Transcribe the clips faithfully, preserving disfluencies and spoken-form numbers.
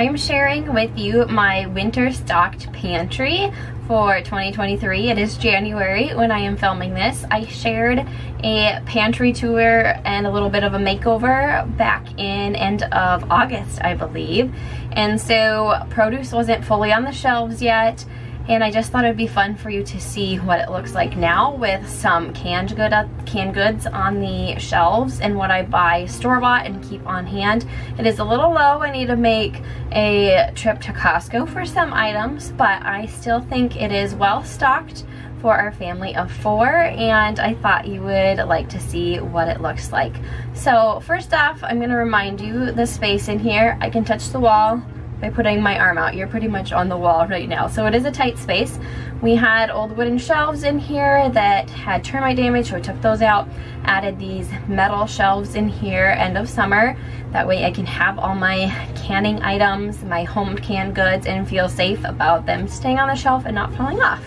I'm sharing with you my winter stocked pantry for twenty twenty-three. It is January when I am filming this. I shared a pantry tour and a little bit of a makeover back in end of August, I believe. And so produce wasn't fully on the shelves yet. And I just thought it'd be fun for you to see what it looks like now with some canned good canned goods on the shelves and what I buy store-bought and keep on hand. It is a little low. I need to make a trip to Costco for some items, but I still think it is well stocked for our family of four, and I thought you would like to see what it looks like. So first off, I'm gonna remind you the space in here. I can touch the wall by putting my arm out. You're pretty much on the wall right now. So it is a tight space. We had old wooden shelves in here that had termite damage, so we took those out, added these metal shelves in here end of summer. That way I can have all my canning items, my home canned goods, and feel safe about them staying on the shelf and not falling off.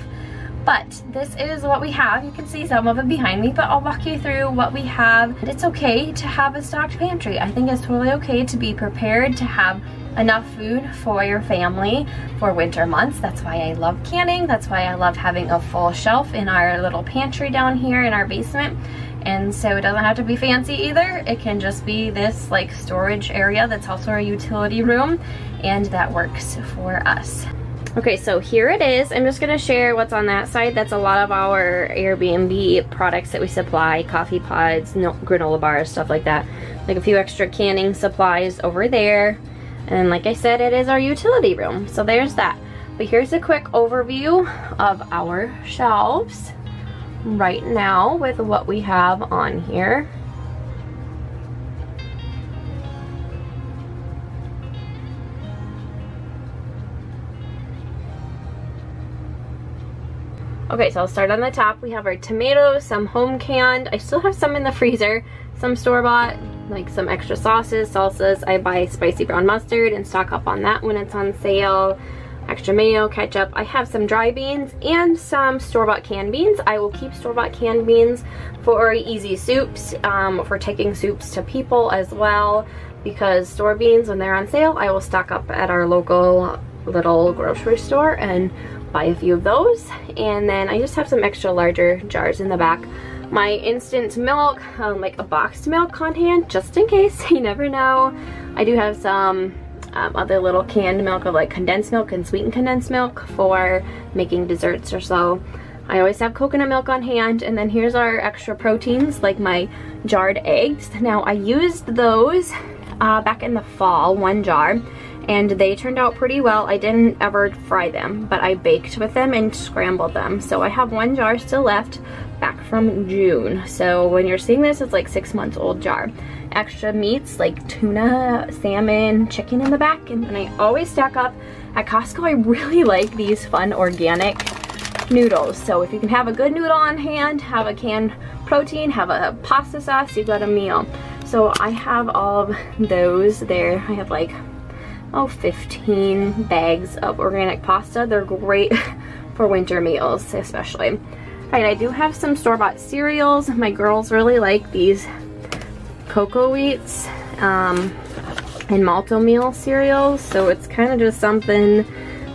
But this is what we have. You can see some of it behind me, but I'll walk you through what we have. And it's okay to have a stocked pantry. I think it's totally okay to be prepared to have enough food for your family for winter months. That's why I love canning. That's why I love having a full shelf in our little pantry down here in our basement. And so it doesn't have to be fancy either. It can just be this like storage area that's also our utility room, and that works for us. Okay, so here it is. I'm just gonna share what's on that side. That's a lot of our Airbnb products that we supply, coffee pods, no, granola bars, stuff like that. Like a few extra canning supplies over there. And like I said, it is our utility room. So there's that. But here's a quick overview of our shelves right now with what we have on here. Okay, so I'll start on the top. We have our tomatoes, some home canned. I still have some in the freezer, some store-bought, like some extra sauces, salsas. I buy spicy brown mustard and stock up on that when it's on sale. Extra mayo, ketchup. I have some dry beans and some store-bought canned beans. I will keep store-bought canned beans for easy soups, um, for taking soups to people as well, because store beans, when they're on sale, I will stock up at our local little grocery store and buy a few of those. And then I just have some extra larger jars in the back. My instant milk, um, like a boxed milk on hand, just in case, you never know. I do have some um, other little canned milk of like condensed milk and sweetened condensed milk for making desserts or so. I always have coconut milk on hand. And then here's our extra proteins, like my jarred eggs. Now I used those uh, back in the fall, one jar, and they turned out pretty well. I didn't ever fry them, but I baked with them and scrambled them. So I have one jar still left back from June. So when you're seeing this, it's like six months old jar. Extra meats like tuna, salmon, chicken in the back. And then I always stock up at Costco. I really like these fun organic noodles. So if you can have a good noodle on hand, have a canned protein, have a pasta sauce, you've got a meal. So I have all of those there. I have like oh, fifteen bags of organic pasta. They're great for winter meals, especially. All right, I do have some store-bought cereals. My girls really like these Cocoa Wheats um, and Malt-O-Meal cereals. So it's kind of just something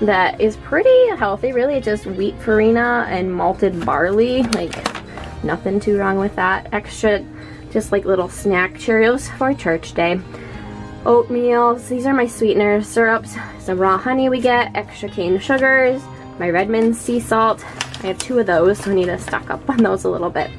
that is pretty healthy, really just wheat farina and malted barley. Like nothing too wrong with that. Extra, just like little snack Cheerios for church day. Oatmeals, these are my sweeteners, syrups, some raw honey we get, extra cane sugars, my Redmond sea salt. I have two of those, so I need to stock up on those a little bit.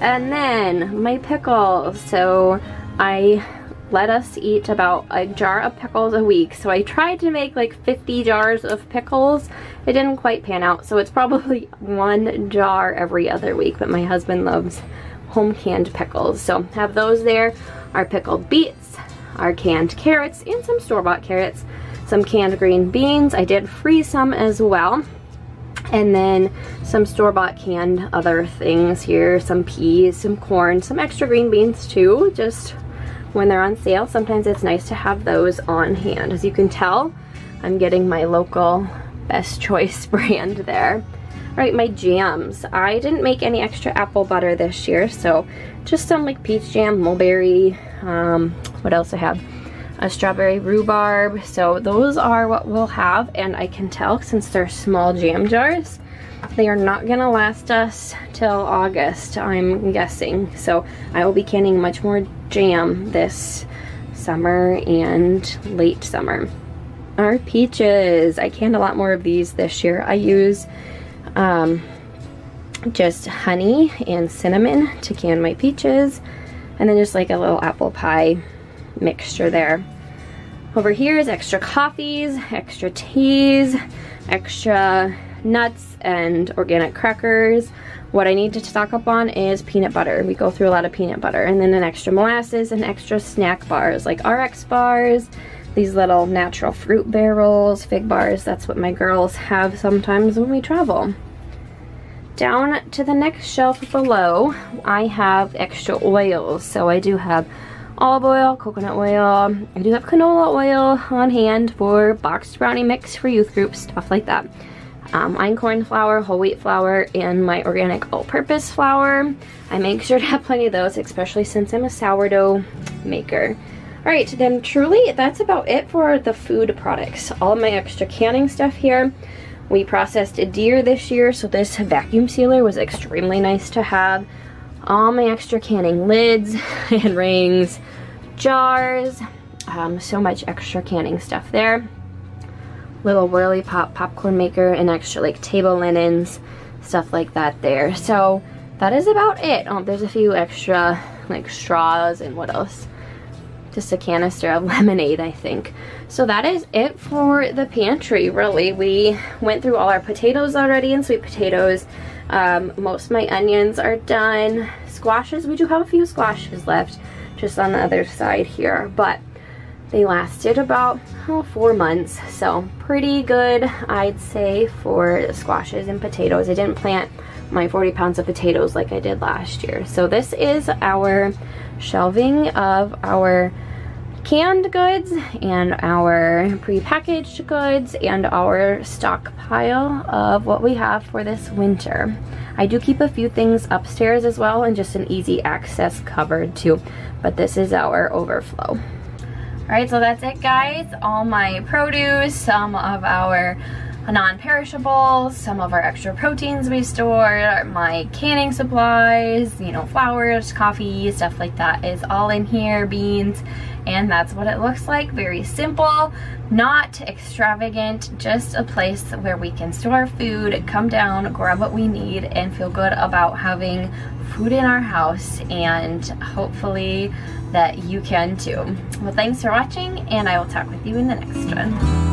And then my pickles. So I let us eat about a jar of pickles a week. So I tried to make like fifty jars of pickles. It didn't quite pan out, so it's probably one jar every other week, but my husband loves home canned pickles. So have those there, our pickled beets, our canned carrots and some store-bought carrots, some canned green beans. I did freeze some as well. And then some store-bought canned other things here, some peas, some corn, some extra green beans too, just when they're on sale. Sometimes it's nice to have those on hand. As you can tell, I'm getting my local Best Choice brand there. All right, my jams. I didn't make any extra apple butter this year, so just some like peach jam, mulberry, um, what else I have? a strawberry rhubarb. So those are what we'll have, and I can tell since they're small jam jars, they are not gonna last us till August, I'm guessing. So I will be canning much more jam this summer and late summer. Our peaches, I canned a lot more of these this year. I use um, just honey and cinnamon to can my peaches, and then just like a little apple pie mixture there. Over here is extra coffees, extra teas, extra nuts and organic crackers. What I need to stock up on is peanut butter. We go through a lot of peanut butter, and then an extra molasses and extra snack bars like R X bars, these little natural fruit barrels, fig bars. That's what my girls have sometimes when we travel. Down to the next shelf below, I have extra oils. So I do have olive oil, coconut oil. I do have canola oil on hand for boxed brownie mix for youth groups, stuff like that. Um, einkorn flour, whole wheat flour, and my organic all-purpose flour. I make sure to have plenty of those, especially since I'm a sourdough maker. Alright, then truly that's about it for the food products. All of my extra canning stuff here. We processed a deer this year, so this vacuum sealer was extremely nice to have. All my extra canning lids and rings, jars, um, so much extra canning stuff there. Little Whirly Pop popcorn maker and extra like table linens, stuff like that there. So that is about it. Oh, there's a few extra like straws and what else? Just a canister of lemonade, I think. So that is it for the pantry, really. We went through all our potatoes already and sweet potatoes. Um, most of my onions are done. Squashes, we do have a few squashes left just on the other side here, but they lasted about oh, four months, so pretty good, I'd say, for squashes and potatoes. I didn't plant my forty pounds of potatoes like I did last year. So this is our shelving of our canned goods and our prepackaged goods and our stockpile of what we have for this winter. I do keep a few things upstairs as well and just an easy access cupboard too, but this is our overflow. Alright, so that's it guys. All my produce, some of our non-perishables, some of our extra proteins we store, my canning supplies, you know, flowers, coffee, stuff like that is all in here, beans, and that's what it looks like. Very simple, not extravagant, just a place where we can store food, come down, grab what we need, and feel good about having food in our house, and hopefully that you can too. Well, thanks for watching, and I will talk with you in the next one.